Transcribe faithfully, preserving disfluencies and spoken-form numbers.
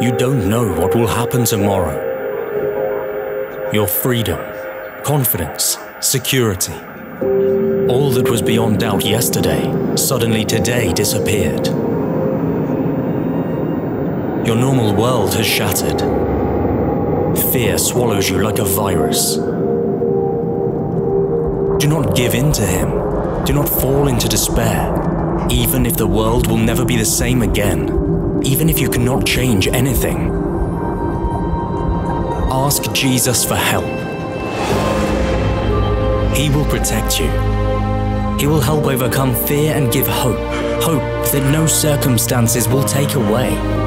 You don't know what will happen tomorrow. Your freedom, confidence, security, all that was beyond doubt yesterday, suddenly today disappeared. Your normal world has shattered. Fear swallows you like a virus. Do not give in to him. Do not fall into despair. Even if the world will never be the same again, even if you cannot change anything, ask Jesus for help. He will protect you. He will help overcome fear and give hope, hope that no circumstances will take away.